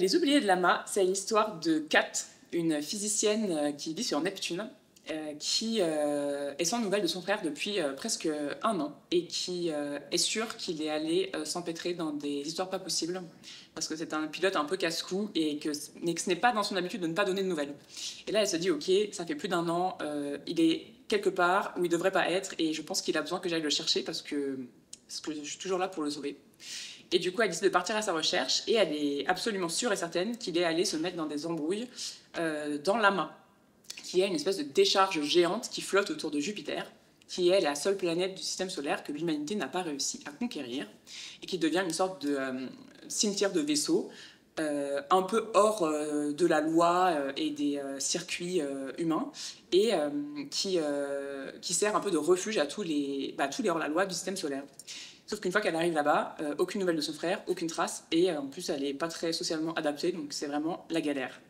Les oubliés de l'Amas, c'est l'histoire de Kat, une physicienne qui vit sur Neptune, qui est sans nouvelles de son frère depuis presque un an et qui est sûre qu'il est allé s'empêtrer dans des histoires pas possibles parce que c'est un pilote un peu casse-cou mais que ce n'est pas dans son habitude de ne pas donner de nouvelles. Et là, elle se dit, ok, ça fait plus d'un an, il est quelque part où il ne devrait pas être et je pense qu'il a besoin que j'aille le chercher parce que je suis toujours là pour le sauver. Et du coup, elle décide de partir à sa recherche et elle est absolument sûre et certaine qu'il est allé se mettre dans des embrouilles dans l'Amas, qui est une espèce de décharge géante qui flotte autour de Jupiter, qui est la seule planète du système solaire que l'humanité n'a pas réussi à conquérir, et qui devient une sorte de cimetière de vaisseaux, un peu hors de la loi et des circuits humains, et qui sert un peu de refuge à tous les hors-la-loi du système solaire. Sauf qu'une fois qu'elle arrive là-bas, aucune nouvelle de son frère, aucune trace, et en plus elle n'est pas très socialement adaptée, donc c'est vraiment la galère.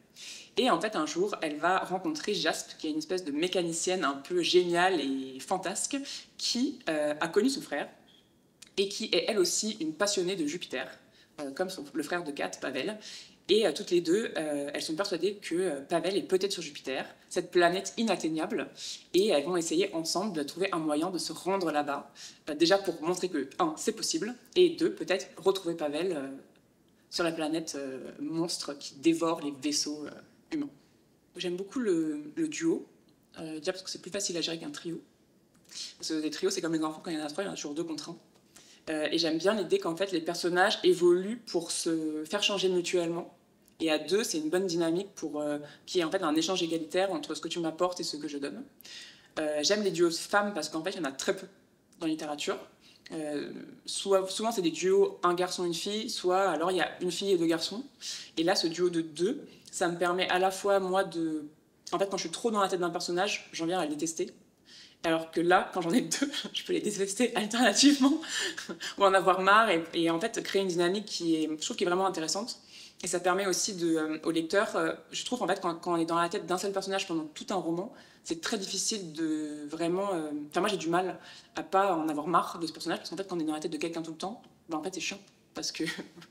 Et en fait, un jour, elle va rencontrer Jaspe, qui est une espèce de mécanicienne un peu géniale et fantasque, qui a connu son frère, et qui est elle aussi une passionnée de Jupiter, comme le frère de Kat, Pavel. Et toutes les deux, elles sont persuadées que Pavel est peut-être sur Jupiter, cette planète inatteignable, et elles vont essayer ensemble de trouver un moyen de se rendre là-bas, déjà pour montrer que, un, c'est possible, et deux, peut-être retrouver Pavel sur la planète monstre qui dévore les vaisseaux humains. J'aime beaucoup le duo, déjà parce que c'est plus facile à gérer qu'un trio. Parce que les trios, c'est comme les enfants, quand il y en a trois, il y en a toujours deux contre un. Et j'aime bien l'idée qu'en fait, les personnages évoluent pour se faire changer mutuellement. Et à deux, c'est une bonne dynamique pour qu'il y ait en fait un échange égalitaire entre ce que tu m'apportes et ce que je donne. J'aime les duos femmes parce qu'en fait, il y en a très peu dans la littérature. Souvent, c'est des duos un garçon, une fille, soit alors il y a une fille et deux garçons. Et là, ce duo de deux, ça me permet à la fois, moi, de... En fait, quand je suis trop dans la tête d'un personnage, j'en viens à le détester. Alors que là, quand j'en ai deux, je peux les détester alternativement ou en avoir marre et en fait créer une dynamique je trouve qui est vraiment intéressante. Et ça permet aussi au lecteur, je trouve en fait quand on est dans la tête d'un seul personnage pendant tout un roman, c'est très difficile de vraiment... Enfin moi j'ai du mal à pas en avoir marre de ce personnage parce qu'en fait quand on est dans la tête de quelqu'un tout le temps, ben en fait c'est chiant parce que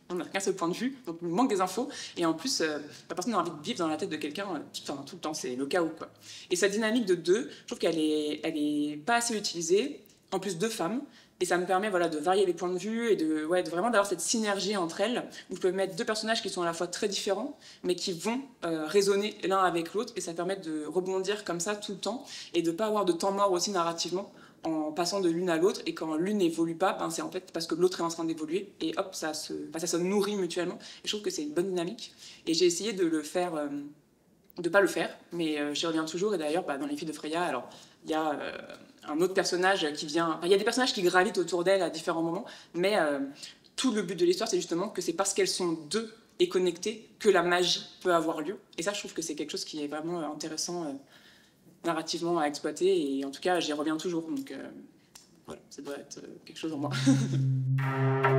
on n'a qu'un seul point de vue, donc il manque des infos et en plus la personne a envie de vivre dans la tête de quelqu'un tout le temps, c'est le chaos quoi. Et cette dynamique de deux, je trouve qu'elle est pas assez utilisée, en plus deux femmes. Et ça me permet voilà, de varier les points de vue et de vraiment d'avoir cette synergie entre elles, où je peux mettre deux personnages qui sont à la fois très différents, mais qui vont résonner l'un avec l'autre, et ça permet de rebondir comme ça tout le temps, et de ne pas avoir de temps mort aussi narrativement, en passant de l'une à l'autre, et quand l'une n'évolue pas, ben, c'est en fait parce que l'autre est en train d'évoluer, et hop, ça se nourrit mutuellement, et je trouve que c'est une bonne dynamique. Et j'ai essayé de le faire... de pas le faire, mais j'y reviens toujours, et d'ailleurs dans Les filles de Freya, alors il y a un autre personnage qui vient, il y a des personnages qui gravitent autour d'elle à différents moments, mais tout le but de l'histoire c'est justement que c'est parce qu'elles sont deux et connectées que la magie peut avoir lieu, et ça je trouve que c'est quelque chose qui est vraiment intéressant narrativement à exploiter, et en tout cas j'y reviens toujours, donc voilà, ça doit être quelque chose en moi.